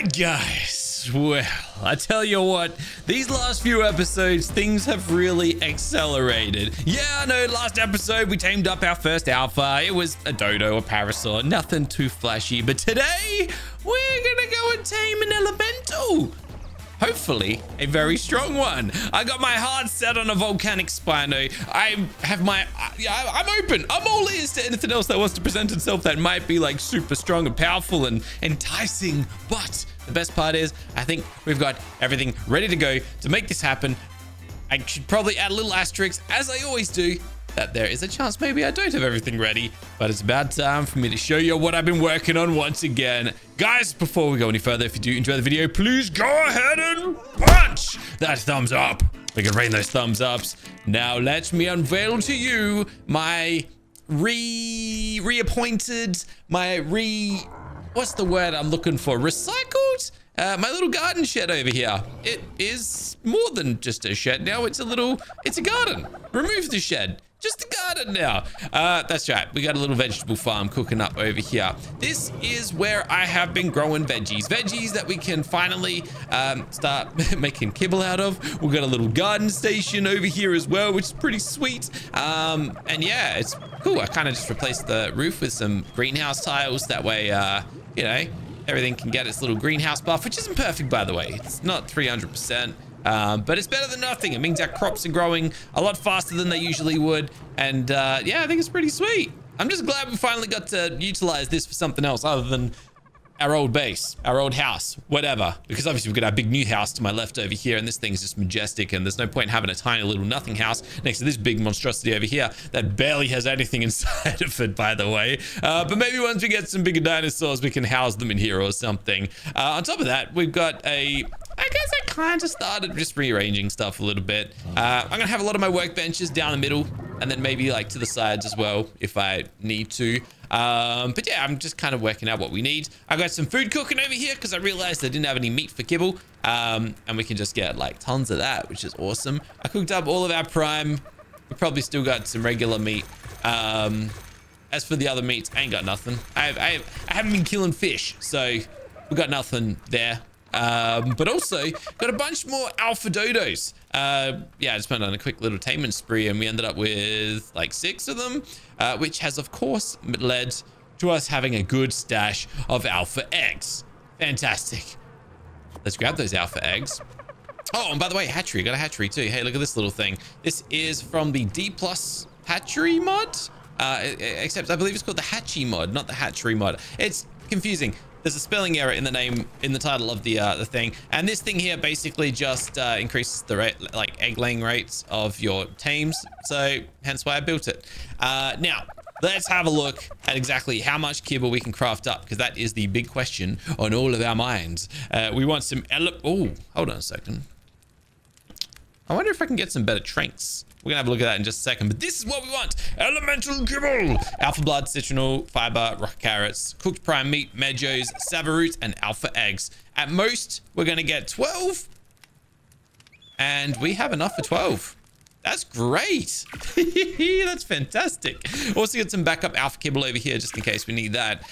Alright guys, well, I tell you what, these last few episodes, things have really accelerated. Yeah, I know, last episode we tamed up our first alpha. It was a dodo, a parasaur, nothing too flashy. But today, we're gonna go and tame an elemental. Hopefully, a very strong one. I got my heart set on a Volcanic Spino. I'm open. I'm all ears to anything else that wants to present itself that might be like super strong and powerful and enticing. But the best part is, I think we've got everything ready to go to make this happen. I should probably add a little asterisk, as I always do, that there is a chance maybe I don't have everything ready, but it's about time for me to show you what I've been working on once again. Guys, before we go any further, if you do enjoy the video, please go ahead and punch that thumbs up. We can rain those thumbs ups. Now let me unveil to you my recycled my little garden shed over here. It is more than just a shed now. It's a garden. Remove the shed. Just the garden now. That's right. We got a little vegetable farm cooking up over here. This is where I have been growing veggies. Veggies that we can finally start making kibble out of. We've got a little garden station over here as well, which is pretty sweet. And yeah, it's cool. I kind of just replaced the roof with some greenhouse tiles. That way, you know, everything can get its little greenhouse buff, which isn't perfect, by the way. It's not 300%. But it's better than nothing. It means our crops are growing a lot faster than they usually would. And yeah, I think it's pretty sweet. I'm just glad we finally got to utilize this for something else other than our old base, our old house, whatever. Because obviously we've got our big new house to my left over here, and this thing's just majestic, and there's no point in having a tiny little nothing house next to this big monstrosity over here that barely has anything inside of it, by the way. But maybe once we get some bigger dinosaurs, we can house them in here or something. On top of that, we've got a... I guess I kind of started just rearranging stuff a little bit. I'm going to have a lot of my workbenches down the middle and then maybe like to the sides as well if I need to. But yeah, I'm just kind of working out what we need. I got some food cooking over here because I realized I didn't have any meat for kibble. And we can just get like tons of that, which is awesome. I cooked up all of our prime. We probably still got some regular meat. As for the other meats, I ain't got nothing. I haven't been killing fish, so we got nothing there. But also got a bunch more alpha dodos. Yeah, I just went on a quick little taming spree and we ended up with like 6 of them, which has of course led to us having a good stash of alpha eggs. Fantastic. Let's grab those alpha eggs. Oh, and by the way, hatchery, got a hatchery too. Hey, look at this little thing. This is from the D Plus Hatchery Mod, except I believe it's called the Hatchy Mod, not the Hatchery Mod. It's confusing. There's a spelling error in the name, in the title of the thing. And this thing here basically just increases the rate, like egg laying rates of your teams. So hence why I built it. Now, let's have a look at exactly how much kibble we can craft up, because that is the big question on all of our minds. We want some... Oh, hold on a second. I wonder if I can get some better tranks. We're going to have a look at that in just a second. But this is what we want. Elemental Kibble. Alpha blood, citronel, fiber, rock carrots, cooked prime meat, medjoes, saba roots, and alpha eggs. At most, we're going to get 12. And we have enough for 12. That's great. That's fantastic. Also got some backup alpha kibble over here just in case we need that.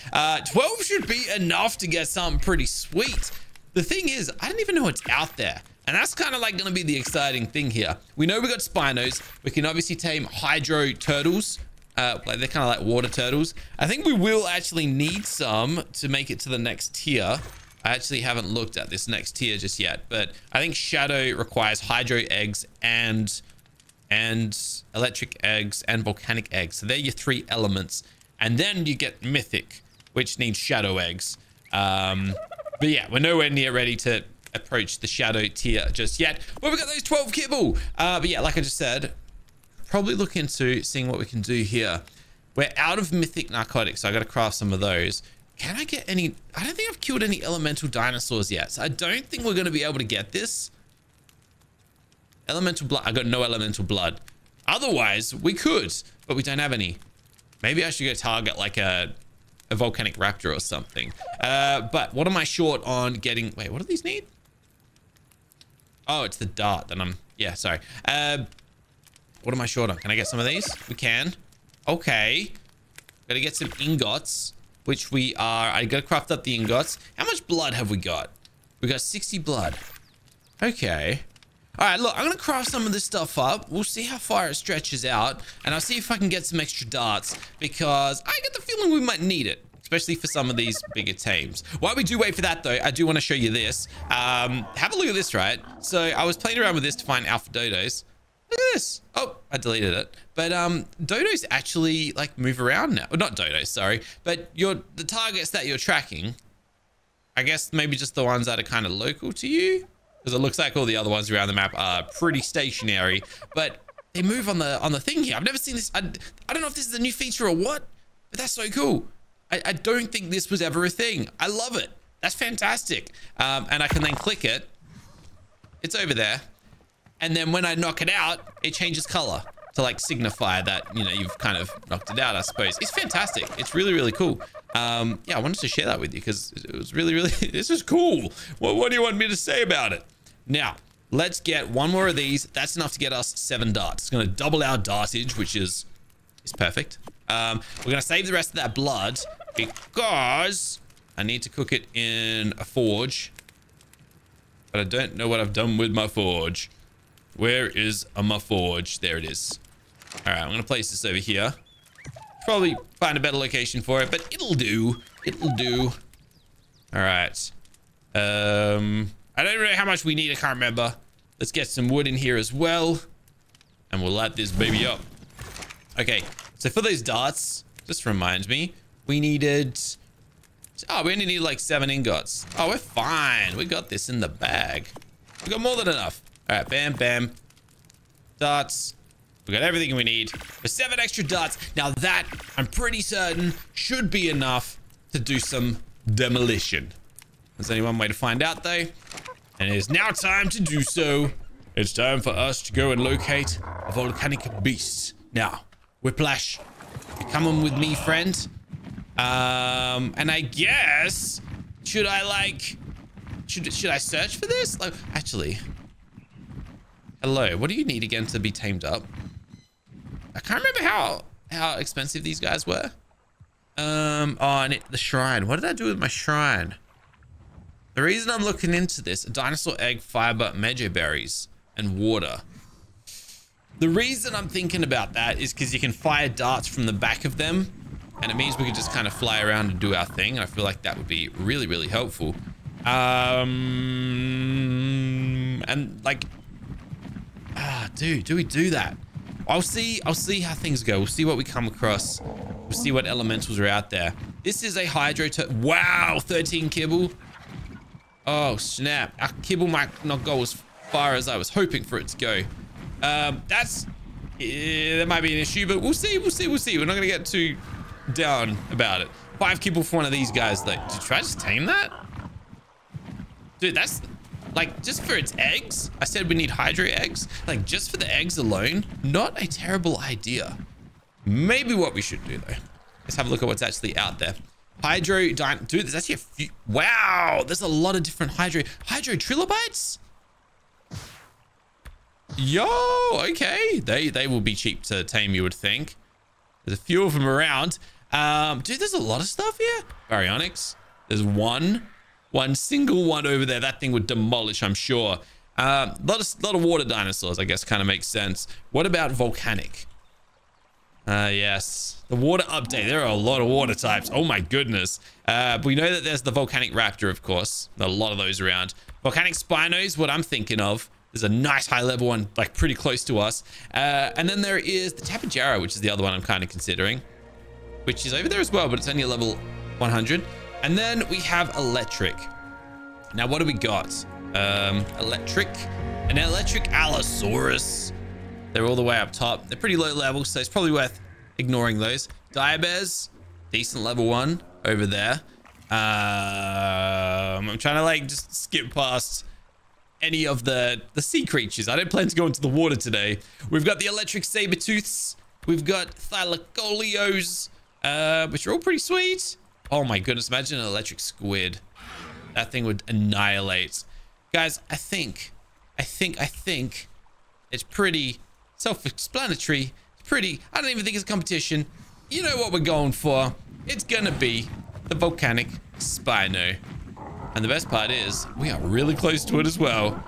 12 should be enough to get something pretty sweet. The thing is, I don't even know what's out there. And that's kind of like going to be the exciting thing here. We know we got spinos. We can obviously tame hydro turtles. They're kind of like water turtles. I think we will actually need some to make it to the next tier. I actually haven't looked at this next tier just yet, but I think shadow requires hydro eggs and electric eggs and volcanic eggs. So they're your 3 elements. And then you get mythic, which needs shadow eggs. But yeah, we're nowhere near ready to approach the shadow tier just yet. Well, we got those 12 kibble. But yeah, like I just said, probably look into seeing what we can do here. We're out of mythic narcotics, so I got to craft some of those. Can I get any? I don't think I've killed any elemental dinosaurs yet, so I don't think we're going to be able to get this. Elemental blood. I got no elemental blood. Otherwise, we could, but we don't have any. Maybe I should go target like a volcanic raptor or something. But what am I short on getting? Wait, what do these need? Oh, it's the dart that I'm... Yeah, sorry. What am I short on? Can I get some of these? We can. Okay. Gotta get some ingots, which we are... I gotta craft up the ingots. How much blood have we got? We got 60 blood. Okay. All right, look, I'm going to craft some of this stuff up. We'll see how far it stretches out. And I'll see if I can get some extra darts, because I get the feeling we might need it, especially for some of these bigger teams. While we do wait for that, though, I do want to show you this. Have a look at this, right? So I was playing around with this to find alpha dodos. Look at this. Oh, I deleted it. But dodos actually, like, move around now. Well, not dodos, sorry. But the targets that you're tracking, I guess maybe just the ones that are kind of local to you, because it looks like all the other ones around the map are pretty stationary, but they move on the thing here. I've never seen this. I don't know if this is a new feature or what, but that's so cool. I don't think this was ever a thing. I love it. That's fantastic. And I can then click it. It's over there. And then when I knock it out, it changes color to, like, signify that, you know, you've kind of knocked it out, I suppose. It's fantastic. It's really, really cool. Yeah, I wanted to share that with you because it was really, really... This is cool. What do you want me to say about it? Now, let's get one more of these. That's enough to get us 7 darts. It's going to double our dartage, which is perfect. We're going to save the rest of that blood because I need to cook it in a forge. But I don't know what I've done with my forge. Where is my forge? There it is. All right, I'm going to place this over here. Probably find a better location for it, but it'll do. It'll do. All right. I don't know how much we need. I can't remember. Let's get some wood in here as well. And we'll light this baby up. Okay. So for those darts, this reminds me, we needed... Oh, we only need like 7 ingots. Oh, we're fine. We got this in the bag. We got more than enough. All right, bam, bam. Darts. We got everything we need for 7 extra darts. Now that, I'm pretty certain, should be enough to do some demolition. There's only one way to find out, though. And it is now time to do so. It's time for us to go and locate a volcanic beast. Now, Whiplash, come on with me, friend. And I guess, should I, like... Should I search for this? Like, actually... Hello, what do you need again to be tamed up? I can't remember how expensive these guys were. Oh, and the shrine. What did I do with my shrine? The reason I'm looking into this, a dinosaur egg, fiber, mejo berries, and water. The reason I'm thinking about that is because you can fire darts from the back of them, and it means we can just kind of fly around and do our thing, and I feel like that would be really, really helpful. And, like... Ah, dude, do we do that? I'll see how things go. We'll see what we come across. We'll see what elementals are out there. This is a hydro turtle. Wow, 13 kibble. Oh, snap. Our kibble might not go as far as I was hoping for it to go. That might be an issue, but we'll see. We're not going to get too down about it. 5 kibble for one of these guys, though. Did you try to tame that? Dude, that's... Like, just for its eggs? I said we need hydro eggs. Like, just for the eggs alone, not a terrible idea. Maybe what we should do, though. Let's have a look at what's actually out there. Hydro... Dude, there's actually a few... Wow! There's a lot of different hydro... Hydro trilobites? Yo! Okay. They will be cheap to tame, you would think. There's a few of them around. Dude, there's a lot of stuff here. Baryonyx. There's one... One single one over there. That thing would demolish, I'm sure. A lot of water dinosaurs, I guess, kind of makes sense. What about volcanic? Yes. The water update. There are a lot of water types. Oh, my goodness. We know that there's the volcanic raptor, of course. There are a lot of those around. Volcanic Spino is what I'm thinking of. There's a nice high-level one, like, pretty close to us. And then there is the Tapajara, which is the other one I'm kind of considering, which is over there as well, but it's only a level 100. And then we have electric. Now, what do we got? Electric. An electric Allosaurus. They're all the way up top. They're pretty low level, so it's probably worth ignoring those. Dire Bears. Decent level 1 over there. I'm trying to, like, just skip past any of the sea creatures. I don't plan to go into the water today. We've got the electric saber tooths. We've got Thycoleos, which are all pretty sweet. Oh my goodness, imagine an electric squid. That thing would annihilate. Guys, I think it's pretty self-explanatory. It's pretty, I don't even think it's a competition. You know what we're going for. It's gonna be the volcanic Spino. And the best part is we are really close to it as well.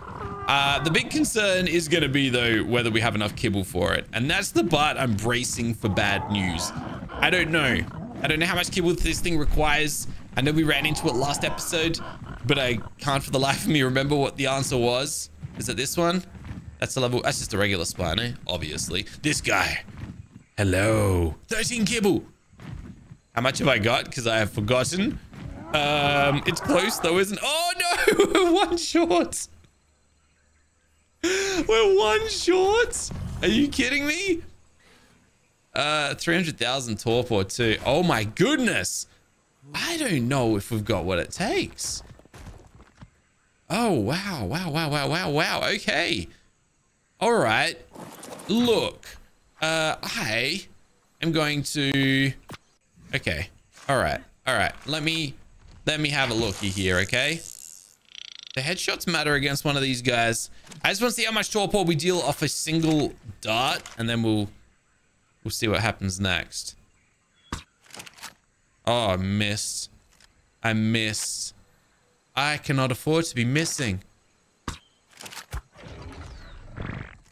The big concern is going to be, though, whether we have enough kibble for it. And that's the part I'm bracing for bad news. I don't know. I don't know how much kibble this thing requires. I know we ran into it last episode, but I can't for the life of me remember what the answer was. Is it this one? That's the level. That's just a regular Spino, obviously. This guy. Hello. 13 kibble. How much have I got? Because I have forgotten. It's close, though, isn't it? Oh, no. We're one short. We're one short. Are you kidding me? 300,000 torpor, too. Oh, my goodness. I don't know if we've got what it takes. Oh, wow. Wow, wow, wow, wow, wow. Okay. All right. Look. I am going to... Okay. All right. All right. Let me have a looky here, okay? The headshots matter against one of these guys. I just want to see how much torpor we deal off a single dart, and then we'll see what happens next. Oh, I missed. I missed. I cannot afford to be missing.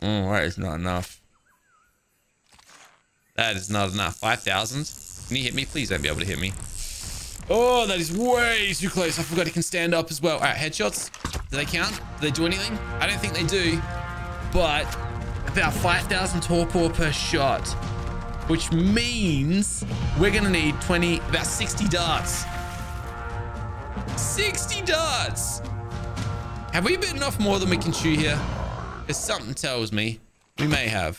Oh, that is not enough. That is not enough. 5,000. Can you hit me? Please don't be able to hit me. Oh, that is way too close. I forgot it can stand up as well. All right, headshots. Do they count? Do they do anything? I don't think they do. But about 5,000 torpor per shot, which means we're going to need about 60 darts. 60 darts! Have we bitten off more than we can chew here? Because something tells me we may have.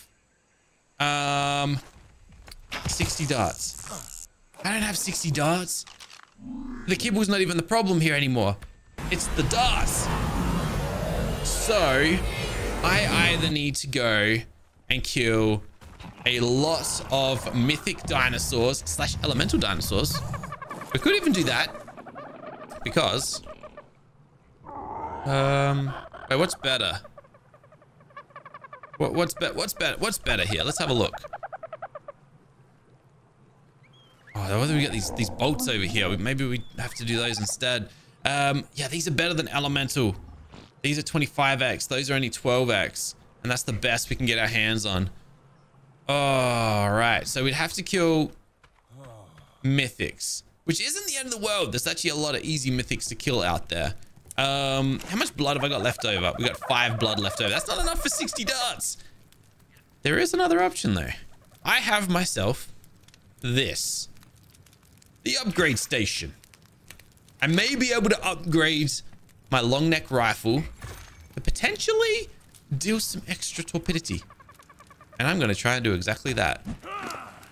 60 darts. I don't have 60 darts. The kibble's not even the problem here anymore. It's the darts. So, I either need to go and kill a lot of mythic dinosaurs / elemental dinosaurs. We could even do that. Because... Wait, what's better? What's better here? Let's have a look. Oh, whether we get these bolts over here, maybe we have to do those instead. Yeah, these are better than elemental. These are 25x. Those are only 12x, and that's the best we can get our hands on. All right, so we'd have to kill mythics, which isn't the end of the world. There's actually a lot of easy mythics to kill out there. How much blood have I got left over? We got 5 blood left over. That's not enough for 60 darts. There is another option, though. I have myself this. The upgrade station. I may be able to upgrade my long neck rifle, but potentially deal some extra torpidity. And I'm going to try and do exactly that.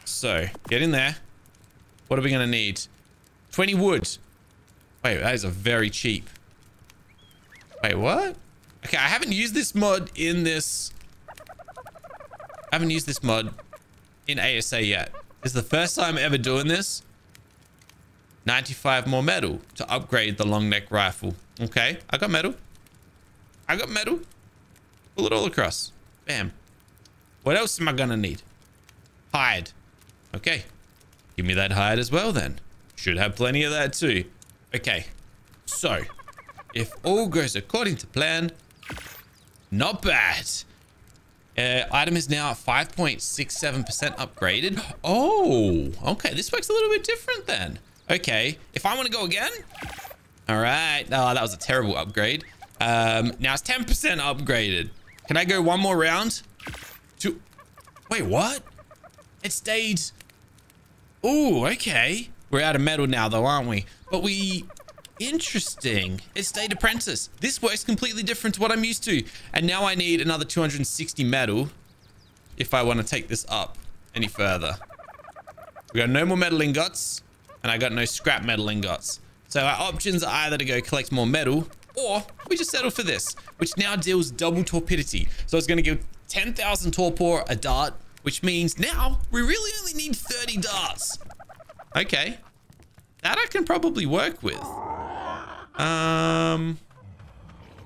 So, get in there. What are we going to need? 20 wood. Wait, that is a very cheap. Wait, what? Okay, I haven't used this mod in this... I haven't used this mod in ASA yet. This is the first time ever doing this. 95 more metal to upgrade the long neck rifle. Okay, I got metal. I got metal. Pull it all across. Bam. What else am I gonna need? Hide. Okay. Give me that hide as well then. Should have plenty of that too. Okay. So, if all goes according to plan, not bad. Item is now 5.67% upgraded. Oh, okay. This works a little bit different then. Okay, if I want to go again. All right. Oh, that was a terrible upgrade. Now it's 10% upgraded. Can I go one more round? Wait, what? It stayed. Oh, okay. We're out of metal now, though, aren't we? But we... Interesting. It stayed apprentice. This works completely different to what I'm used to. And now I need another 260 metal if I want to take this up any further. We got no more metal ingots. And I got no scrap metal ingots. So our options are either to go collect more metal, or we just settle for this, which now deals double torpidity. So it's going to give 10,000 torpor a dart, which means now we really only need 30 darts. Okay. That I can probably work with. All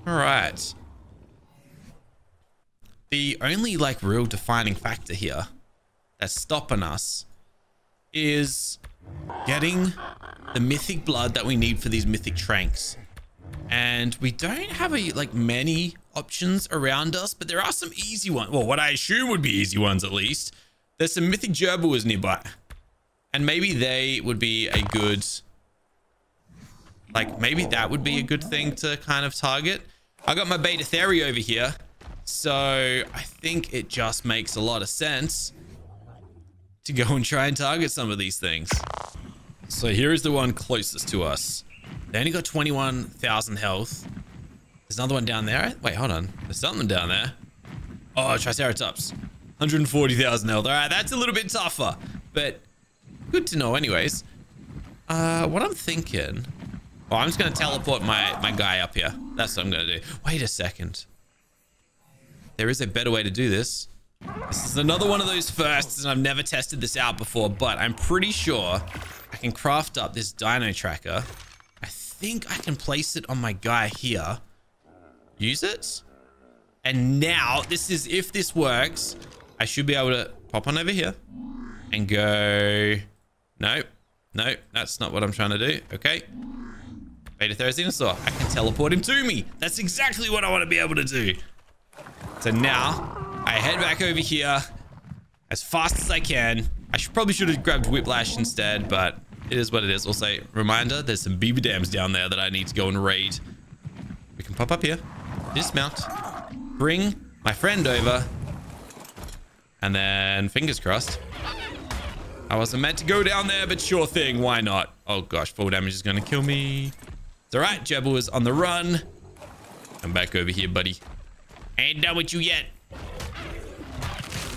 right. The only, like, real defining factor here that's stopping us is... getting the mythic blood that we need for these mythic tranks. And we don't have a many options around us, but there are some easy ones. Well, what I assume would be easy ones at least. There's some mythic gerbils nearby, and maybe they would be a good, maybe that would be a good thing to kind of target. I got my Beta Theri over here, so I think it just makes a lot of sense to go and try and target some of these things. So here is the one closest to us. They only got 21,000 health. There's another one down there. Wait, hold on. There's something down there. Oh, Triceratops. 140,000 health. All right, that's a little bit tougher, but good to know anyways. What I'm thinking... Oh, I'm just going to teleport my guy up here. That's what I'm going to do. Wait a second. There is a better way to do this. This is another one of those firsts, and I've never tested this out before, but I'm pretty sure I can craft up this Dino Tracker. I think I can place it on my guy here. Use it. And now, this is, if this works, I should be able to pop on over here and go... Nope. Nope. That's not what I'm trying to do. Okay. Beta Therizinosaur. I can teleport him to me. That's exactly what I want to be able to do. So now, I head back over here as fast as I can. I probably should have grabbed Whiplash instead, but it is what it is. Also, reminder, there's some beaver dams down there that I need to go and raid. We can pop up here. Dismount. Bring my friend over. And then, fingers crossed. I wasn't meant to go down there, but sure thing. Why not? Oh, gosh. Full damage is going to kill me. It's all right. Gerbil is on the run. Come back over here, buddy. I ain't done with you yet.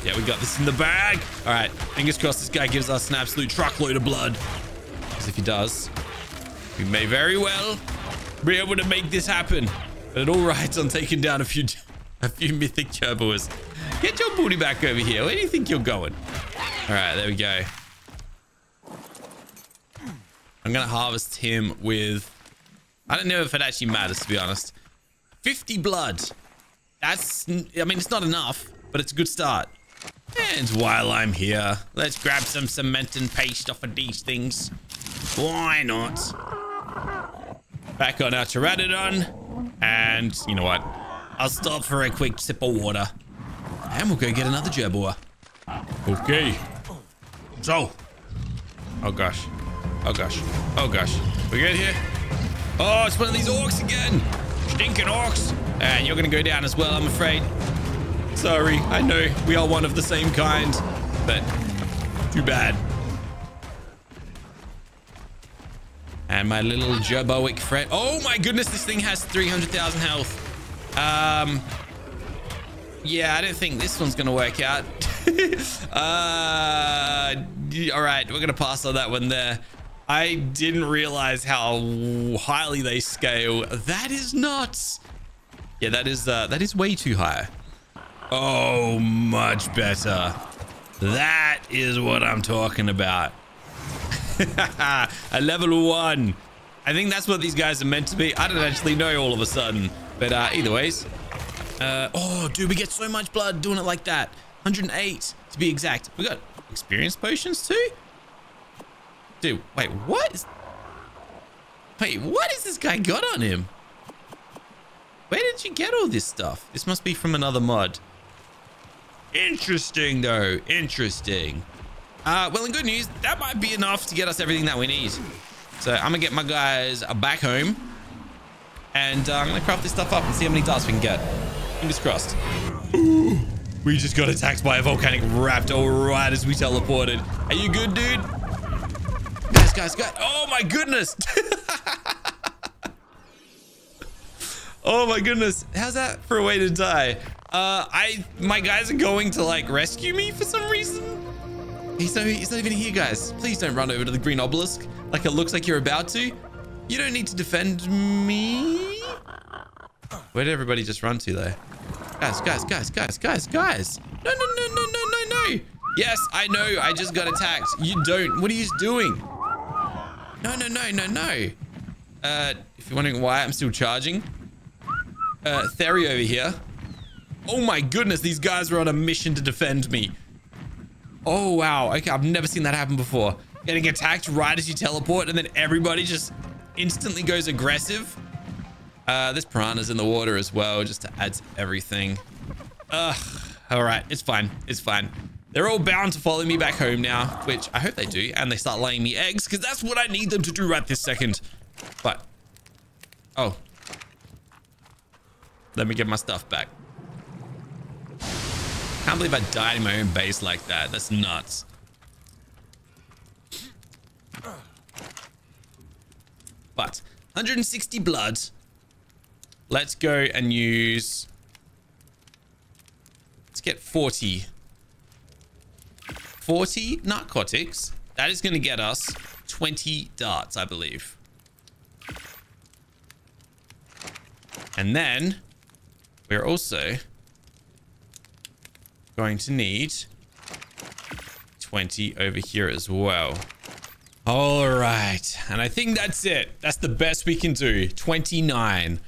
Yeah, we got this in the bag. All right. Fingers crossed this guy gives us an absolute truckload of blood. Because if he does, we may very well be able to make this happen. But it all rides on taking down a few mythic gerbils. Get your booty back over here. Where do you think you're going? All right, there we go. I'm going to harvest him with... I don't know if it actually matters, to be honest. 50 blood. That's... I mean, it's not enough, but it's a good start. And while I'm here, let's grab some cement and paste off of these things. Why not? Back on our Pteranodon. And you know what? I'll stop for a quick sip of water. And we'll go get another Jerboa. Okay. So. Oh, gosh. Oh, gosh. Oh, gosh. We good here? Oh, it's one of these orcs again. Stinking orcs. And you're going to go down as well, I'm afraid. Sorry. I know we are one of the same kind. But too bad. And my little Jerboic friend. Oh, my goodness. This thing has 300,000 health. Yeah, I don't think this one's going to work out. All right, we're going to pass on that one there. I didn't realize how highly they scale. That is nuts. Yeah, that is way too high. Oh, much better. That is what I'm talking about. A level 1. I think that's what these guys are meant to be. I don't actually know all of a sudden. But either ways... oh, dude, we get so much blood doing it like that. 108 to be exact. We got experience potions too? Dude, wait, what? What has this guy got on him? Where did you get all this stuff? This must be from another mod. Interesting, though. Interesting. Well, in good news, that might be enough to get us everything that we need. So I'm going to get my guys back home. And I'm going to craft this stuff up and see how many darts we can get. Fingers crossed. Ooh, we just got attacked by a volcanic raptor right as we teleported. Are you good, dude? Guys. Oh, my goodness. Oh, my goodness. How's that for a way to die? My guys are going to, rescue me for some reason. He's not even here, guys. Please don't run over to the green obelisk like it looks like you're about to. You don't need to defend me. Where did everybody just run to, though? Guys. No. Yes, I know. I just got attacked. You don't. What are you doing? No. If you're wondering why I'm still charging. Theri over here. Oh, my goodness. These guys were on a mission to defend me. Oh, wow. Okay, I've never seen that happen before. Getting attacked right as you teleport and then everybody just instantly goes aggressive. This piranha's in the water as well, just to add to everything. Ugh. All right. It's fine. It's fine. They're all bound to follow me back home now, which I hope they do. And they start laying me eggs, because that's what I need them to do right this second. But... oh. Let me get my stuff back. Can't believe I died in my own base like that. That's nuts. But 160 blood. Let's go and use... let's get 40. 40 narcotics. That is going to get us 20 darts, I believe. And then we're also going to need 20 over here as well. All right. And I think that's it. That's the best we can do. 29.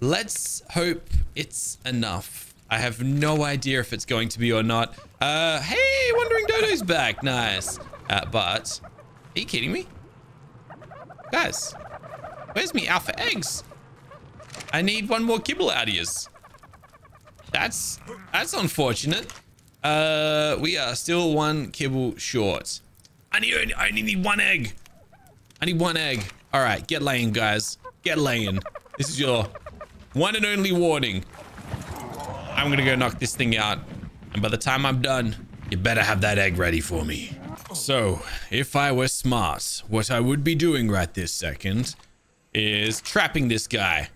Let's hope it's enough. I have no idea if it's going to be or not. Hey, Wandering Dodo's back. Nice. But are you kidding me? Guys, where's me alpha eggs? I need one more kibble out of yours. That's unfortunate. We are still one kibble short. I only need one egg. I need one egg. All right, get laying, guys. Get laying. This is your one and only warning. I'm going to go knock this thing out. And by the time I'm done, you better have that egg ready for me. So, if I were smart, what I would be doing right this second is trapping this guy.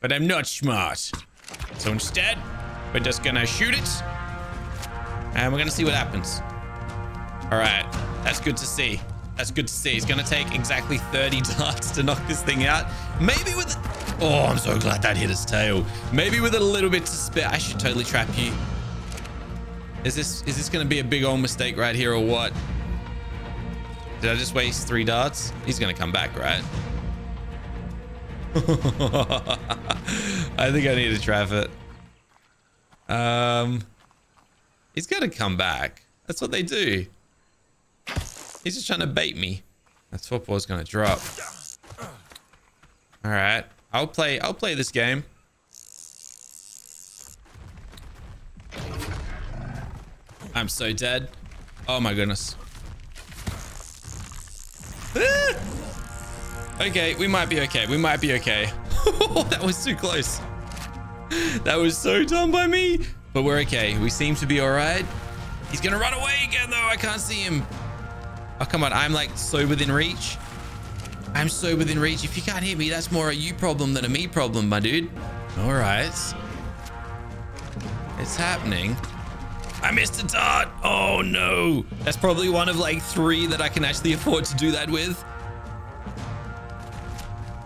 But I'm not smart. So instead, we're just going to shoot it. And we're going to see what happens. All right. That's good to see. That's good to see. It's going to take exactly 30 darts to knock this thing out. Maybe with... oh, I'm so glad that hit his tail. Maybe with a little bit to spare. I should totally trap you. Is this going to be a big old mistake right here or what? Did I just waste 3 darts? He's going to come back, right? I think I need to trap it. He's going to come back. That's what they do. He's just trying to bait me. That football's going to drop. All right. I'll play this game. I'm so dead. Oh my goodness. Ah! Okay, we might be okay. We might be okay. That was too close. That was so dumb by me. But we're okay. We seem to be all right. He's going to run away again though. I can't see him. Oh, come on. I'm like so within reach. I'm so within reach. If you can't hit me, that's more a you problem than a me problem, my dude. All right. It's happening. I missed a dart. Oh, no. That's probably one of like 3 that I can actually afford to do that with.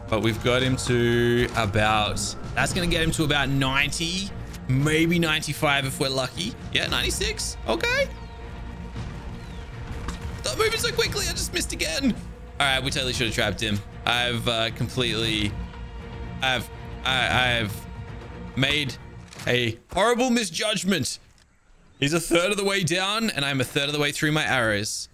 But we've got him to about... that's going to get him to about 90. Maybe 95 if we're lucky. Yeah, 96. Okay. Stop moving so quickly. I just missed again. All right, we totally should have trapped him. I've completely... I've made a horrible misjudgment. He's a third of the way down, and I'm a third of the way through my arrows.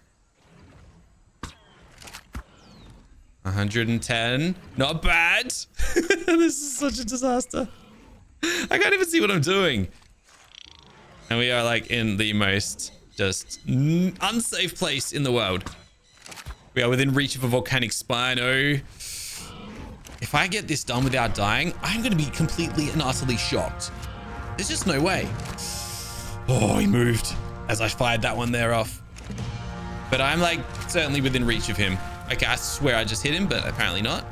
110. Not bad. This is such a disaster. I can't even see what I'm doing. And we are like in the most just unsafe place in the world. We are within reach of a Volcanic Spino. If I get this done without dying, I'm going to be completely and utterly shocked. There's just no way. Oh, he moved as I fired that one there off. But I'm like certainly within reach of him. Okay, I swear I just hit him, but apparently not.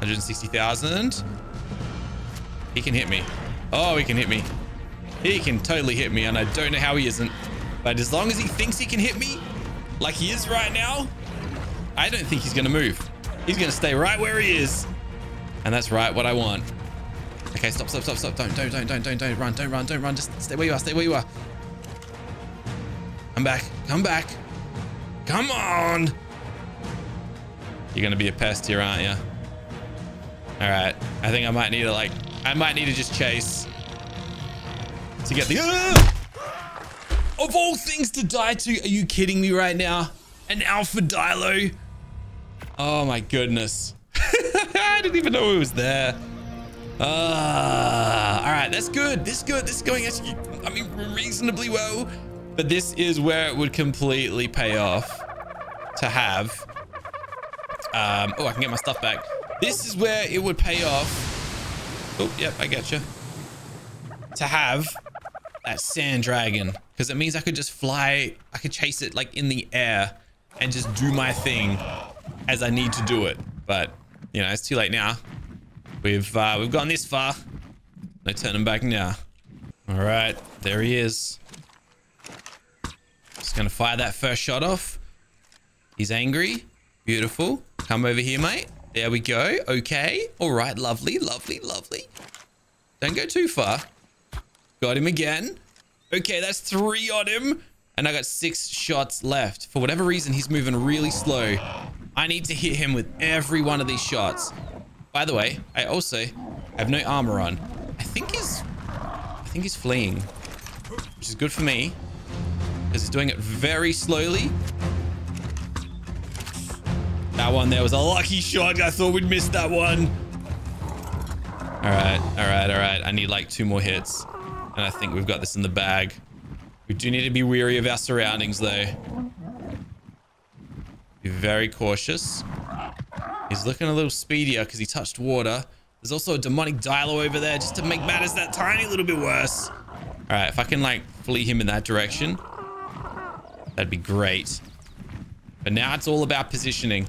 160,000. He can hit me. Oh, he can hit me. He can totally hit me, and I don't know how he isn't. But as long as he thinks he can hit me, like he is right now, I don't think he's going to move. He's going to stay right where he is. And that's right what I want. Okay, stop, stop, stop, stop. Don't run, don't run. Just stay where you are, stay where you are. Come back, come back. Come on. You're going to be a pest here, aren't you? All right. I think I might need to like, I might need to just chase to get the... ah! Of all things to die to, are you kidding me right now? An Alpha Dilo? Oh my goodness. I didn't even know it was there. All right, that's good. This is good. This is going actually, I mean, reasonably well. But this is where it would completely pay off to have. Oh, I can get my stuff back. This is where it would pay off. Oh, yep, I gotcha. To have that sand dragon, because it means I could just fly. I could chase it like in the air and just do my thing as I need to do it. But you know, it's too late now. We've gone this far. No turning back now. All right, there he is. Just gonna fire that first shot off. He's angry. Beautiful. Come over here, mate. There we go. Okay. All right. Lovely, lovely, lovely. Don't go too far. Got him again. Okay, that's 3 on him. And I got 6 shots left. For whatever reason, he's moving really slow. I need to hit him with every one of these shots. By the way, I also have no armor on. I think he's fleeing, which is good for me, because he's doing it very slowly. That one there was a lucky shot. I thought we'd missed that one. All right, all right, all right. I need like 2 more hits. And I think we've got this in the bag. We do need to be wary of our surroundings, though. Be very cautious. He's looking a little speedier because he touched water. There's also a demonic Dilo over there just to make matters that tiny little bit worse. All right, if I can like flee him in that direction, that'd be great. But now it's all about positioning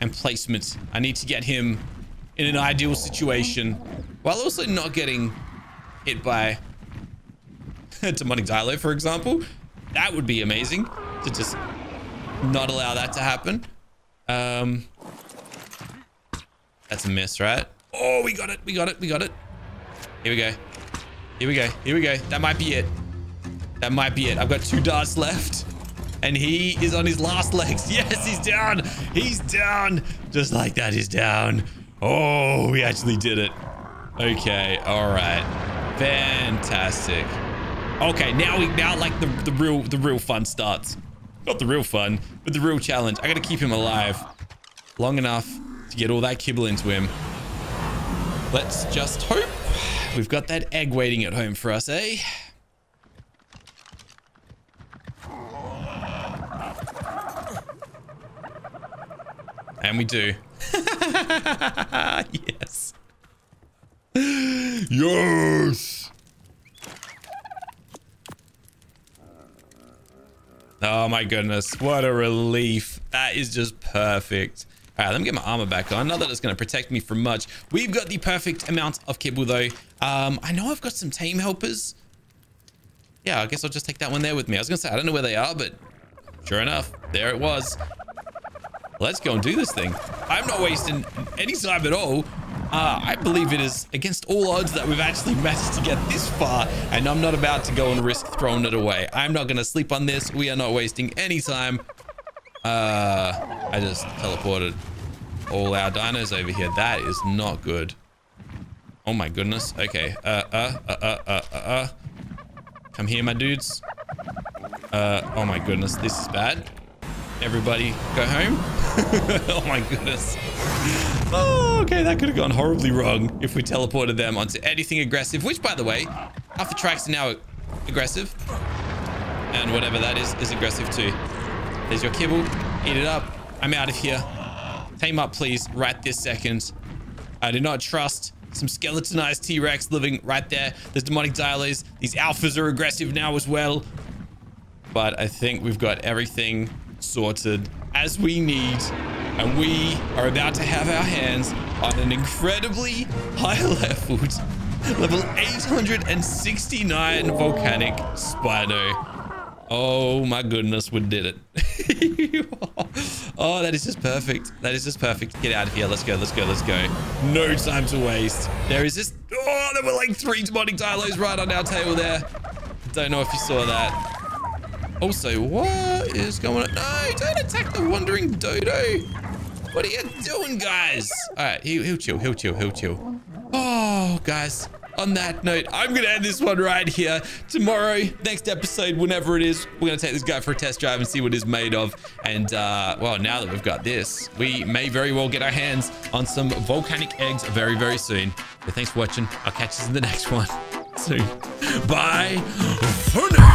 and placement. I need to get him in an ideal situation while also not getting hit by demonic Dilo, for example. That would be amazing to just not allow that to happen. That's a miss, right? Oh, we got it. We got it. We got it. Here we go. Here we go. Here we go. That might be it. That might be it. I've got 2 darts left and he is on his last legs. Yes, he's down. He's down. Just like that, he's down. Oh, we actually did it. Okay. All right. Fantastic. Okay, now like the real fun starts. Not the real fun, but the real challenge. I gotta keep him alive long enough to get all that kibble into him. Let's just hope we've got that egg waiting at home for us, eh? And we do. Yes. Yes. Oh my goodness, what a relief. That is just perfect. All right, let me get my armor back on. Not that it's going to protect me from much. We've got the perfect amount of kibble, though. I know I've got some tame helpers. Yeah, I guess I'll just take that one there with me. I was going to say, I don't know where they are, but sure enough, there it was. Let's go and do this thing. I'm not wasting any time at all. I believe it is against all odds that we've actually managed to get this far, and I'm not about to go and risk throwing it away. I'm not going to sleep on this. We are not wasting any time. I just teleported all our dinos over here. That is not good. Oh my goodness. Okay. Come here, my dudes. Oh my goodness. This is bad. Everybody go home. Oh my goodness. Oh, okay, that could have gone horribly wrong if we teleported them onto anything aggressive, which, by the way, Alpha Tracks are now aggressive, and whatever that is aggressive too. There's your kibble. Eat it up. I'm out of here. Tame up, please, right this second. I do not trust some skeletonized T-Rex living right there. There's demonic Dilos. These alphas are aggressive now as well, but I think we've got everything sorted as we need, and we are about to have our hands on an incredibly high leveled level 869 volcanic Spino. Oh my goodness, we did it. Oh, that is just perfect. That is just perfect. Get out of here. Let's go, let's go, let's go. No time to waste. There is this. Oh, there were like 3 demonic Dilos right on our table there. Don't know if you saw that. Also, what is going on? No, don't attack the Wandering Dodo. What are you doing, guys? All right, he'll chill, he'll chill, he'll chill. Oh, guys, on that note, I'm gonna end this one right here. Tomorrow, next episode, whenever it is, we're gonna take this guy for a test drive and see what it's made of. And well, now that we've got this, we may very well get our hands on some volcanic eggs very, very soon. But thanks for watching. I'll catch you in the next one soon. Bye for now.